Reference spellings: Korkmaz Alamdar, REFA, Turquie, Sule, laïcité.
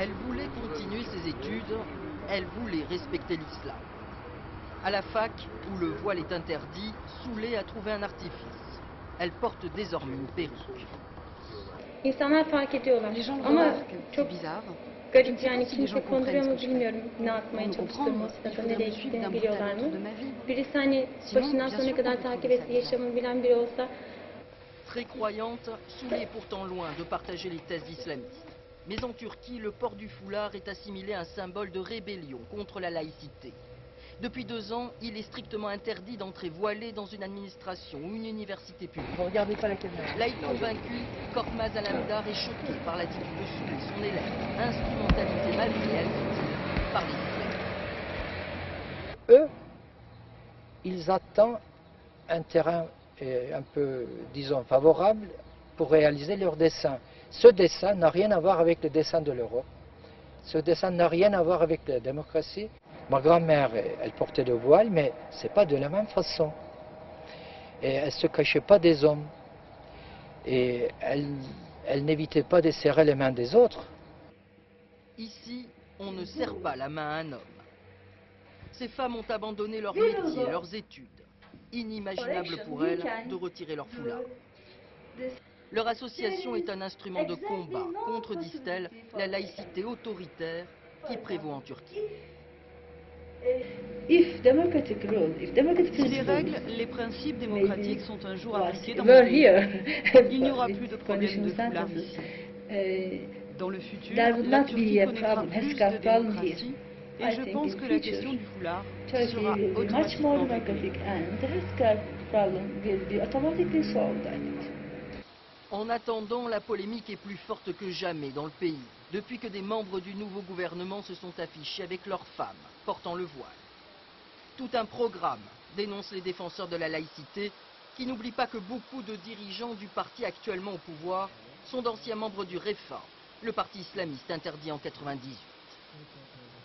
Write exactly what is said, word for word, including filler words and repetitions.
Elle voulait continuer ses études, elle voulait respecter l'islam. À la fac, où le voile est interdit, Sule a trouvé un artifice. Elle porte désormais une perruque. İnsanlar fark ediyorlar. Les gens Ama çok bizarre. Garip yani kimse konduruyor mu bilmiyorum. Ne atmaya çalıştığımı, aslında nereye gittiğimi biliyorlar mı? Birisi hani başından sonuna kadar takip ettiği yaşamını bilen biri olsa. Très croyante, Sule est pourtant loin de partager les thèses islamistes. Mais en Turquie, le port du foulard est assimilé à un symbole de rébellion contre la laïcité. Depuis deux ans, il est strictement interdit d'entrer voilé dans une administration ou une université publique. Vous regardez pas la caméra. Laïque convaincue, Korkmaz Alamdar est choqué par l'attitude de Sule, son élève, instrumentalisée malgré elle par les islamistes. Eux, ils attendent un terrain un peu, disons, favorable pour réaliser leur dessein. Ce dessein n'a rien à voir avec le dessein de l'Europe. Ce dessein n'a rien à voir avec la démocratie. Ma grand-mère, elle portait le voile, mais ce n'est pas de la même façon. Et elle ne se cachait pas des hommes. Et elle, elle n'évitait pas de serrer les mains des autres. Ici, on ne serre pas la main à un homme. Ces femmes ont abandonné leur métier, leurs études. Inimaginable pour elles de retirer leur foulard. Leur association est un instrument de combat contre, disent-elles, la laïcité autoritaire qui prévaut en Turquie. Si les règles, les principes démocratiques sont un jour appliqués dans le pays, il n'y aura plus de problème de foulard ici. Dans le futur, la Turquie connaîtra plus de démocratie. Et je pense que la question du foulard sera automatiquement réglée. En attendant, la polémique est plus forte que jamais dans le pays, depuis que des membres du nouveau gouvernement se sont affichés avec leurs femmes, portant le voile. Tout un programme dénonce les défenseurs de la laïcité, qui n'oublient pas que beaucoup de dirigeants du parti actuellement au pouvoir sont d'anciens membres du REFA, le parti islamiste interdit en mille neuf cent quatre-vingt-dix-huit.